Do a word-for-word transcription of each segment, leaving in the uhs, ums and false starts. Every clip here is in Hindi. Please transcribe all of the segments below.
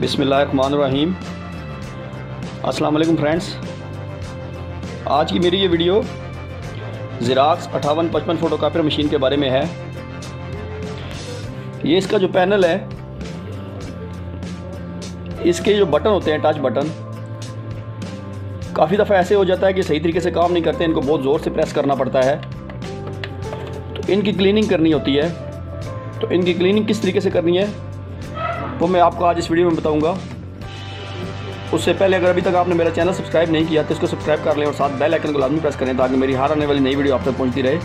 बिस्मिल्लाहिर्रहमानिर्रहीम। अस्सलाम वालेकुम फ्रेंड्स, आज की मेरी ये वीडियो ज़िराक्स अट्ठावन पचपन फ़ोटोकॉपियर मशीन के बारे में है। ये इसका जो पैनल है, इसके जो बटन होते हैं, टच बटन, काफ़ी दफ़ा ऐसे हो जाता है कि सही तरीके से काम नहीं करते, इनको बहुत ज़ोर से प्रेस करना पड़ता है, तो इनकी क्लीनिंग करनी होती है। तो इनकी क्लीनिंग किस तरीके से करनी है वो मैं आपको आज इस वीडियो में बताऊंगा। उससे पहले अगर अभी तक आपने मेरा चैनल सब्सक्राइब नहीं किया तो इसको सब्सक्राइब कर लें और साथ बेल आइकन को लाजमी प्रेस करें ताकि मेरी हर आने वाली नई वीडियो आप तक पहुंचती रहे।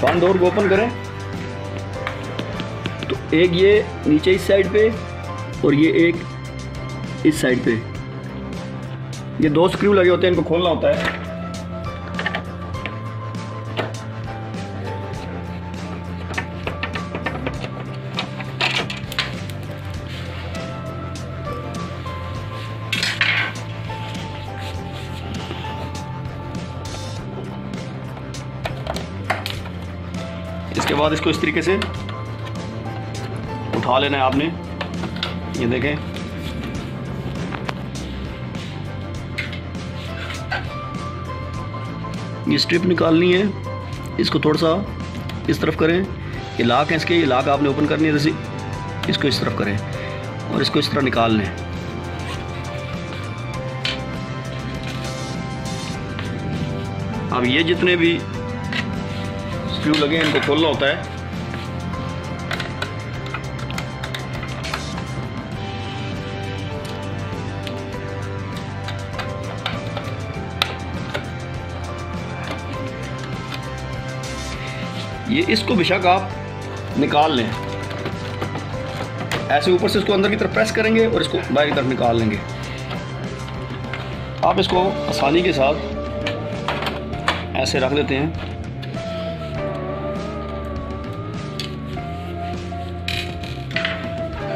फ्रंट डोर को ओपन करें तो एक ये नीचे इस साइड पे और ये एक इस साइड पे, ये दो स्क्रू लगे होते हैं, इनको खोलना होता है। इसके बाद इसको इस तरीके से उठा लेना है आपने, ये देखें। ये स्ट्रिप निकालनी है, इसको थोड़ा सा इस तरफ करें, ये लाक है, इसके ये लाक आपने ओपन करनी है, जैसे इसको इस तरफ करें और इसको इस तरह निकाल लें। अब ये जितने भी स्क्रू लगे हैं इनको खोलना होता है। ये इसको बेशक आप निकाल लें, ऐसे ऊपर से इसको अंदर की तरफ प्रेस करेंगे और इसको बाहर की तरफ निकाल लेंगे। आप इसको आसानी के साथ ऐसे रख देते हैं।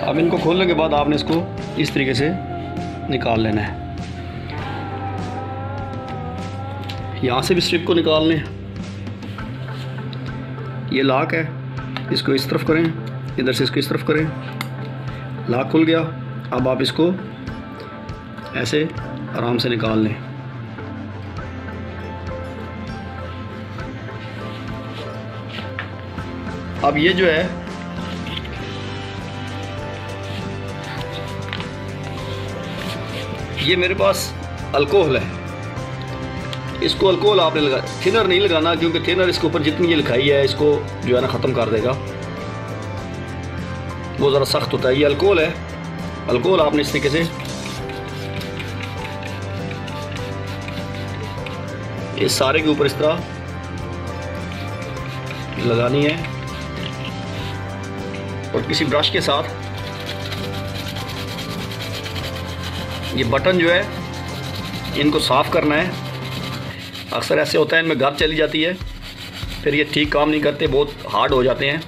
अब इनको खोलने के बाद आपने इसको इस तरीके से निकाल लेना है, यहाँ से भी स्ट्रिप को निकाल लें। ये लाक है, इसको इस तरफ करें, इधर से इसको इस तरफ करें, लाक खुल गया। अब आप इसको ऐसे आराम से निकाल लें। अब ये जो है ये मेरे पास अल्कोहल है, इसको अल्कोहल आपने लगा, थिनर नहीं लगाना क्योंकि थिनर इसके ऊपर जितनी ये लिखाई है इसको जो है ना ख़त्म कर देगा, वो ज़रा सख्त होता है। ये अल्कोहल है, अल्कोहल आपने इस तरीके से इस सारे के ऊपर इस तरह लगानी है और किसी ब्रश के साथ ये बटन जो है इनको साफ़ करना है। अक्सर ऐसे होता है इनमें गर्द चली जाती है, फिर ये ठीक काम नहीं करते, बहुत हार्ड हो जाते हैं।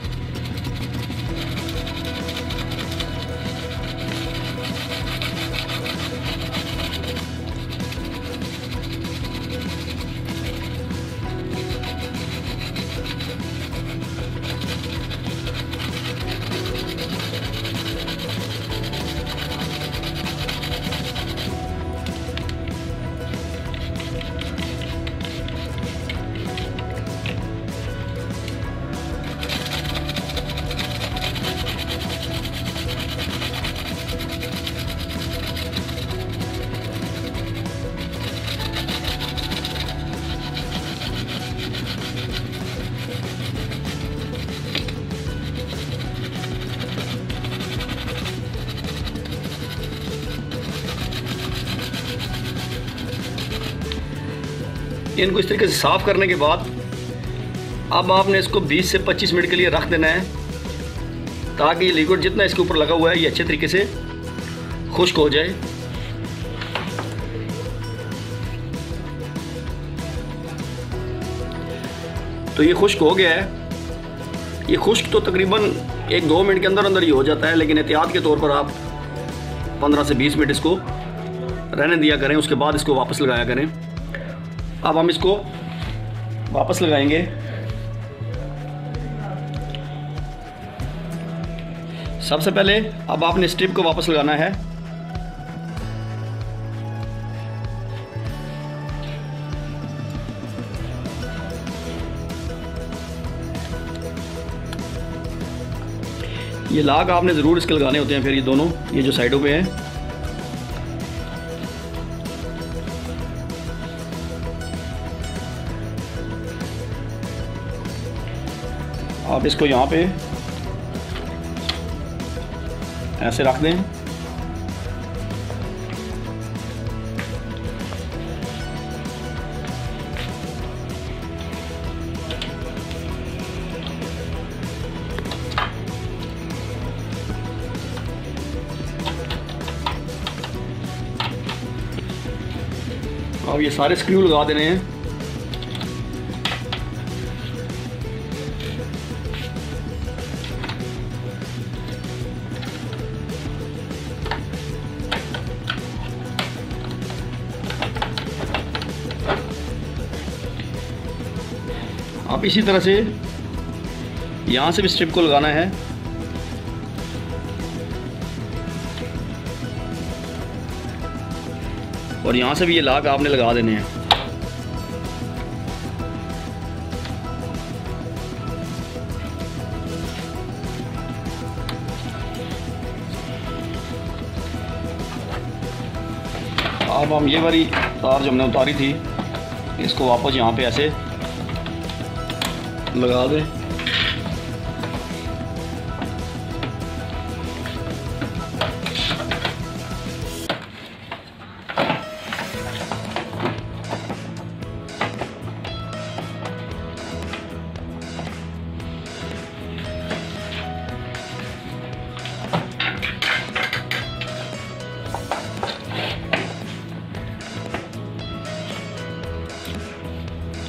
इनको इस तरीके से साफ़ करने के बाद अब आपने इसको बीस से पच्चीस मिनट के लिए रख देना है ताकि ये लिक्विड जितना इसके ऊपर लगा हुआ है ये अच्छे तरीके से खुश्क हो जाए। तो ये खुश्क हो गया है, ये खुश्क तो तकरीबन एक दो मिनट के अंदर अंदर ही हो जाता है, लेकिन एहतियात के तौर पर आप पंद्रह से बीस मिनट इसको रहने दिया करें, उसके बाद इसको वापस लगाया करें। अब हम इसको वापस लगाएंगे। सबसे पहले अब आपने स्ट्रिप को वापस लगाना है। ये लाग आपने ज़रूर इसके लगाने होते हैं, फिर ये दोनों ये जो साइडों पे हैं। आप इसको यहाँ पे ऐसे रख दें। अब ये सारे स्क्रू लगा देने हैं। आप इसी तरह से यहाँ से भी स्ट्रिप को लगाना है। और यहाँ से भी ये लाग आपने लगा देने हैं। अब हम ये वाली तार जो हमने उतारी थी इसको वापस यहाँ पे ऐसे लगा दें।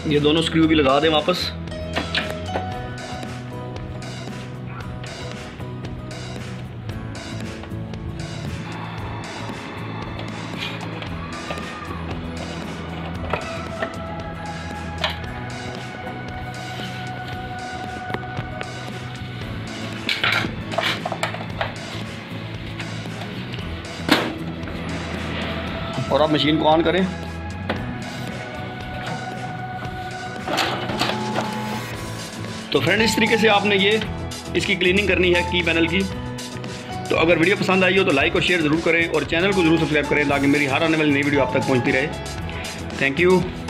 ये दोनों स्क्रू भी लगा दें वापस। और आप मशीन को ऑन करें। तो फ्रेंड, इस तरीके से आपने ये इसकी क्लीनिंग करनी है की पैनल की। तो अगर वीडियो पसंद आई हो तो लाइक और शेयर ज़रूर करें और चैनल को ज़रूर सब्सक्राइब करें ताकि मेरी हर आने वाली नई वीडियो आप तक पहुंचती रहे। Thank you.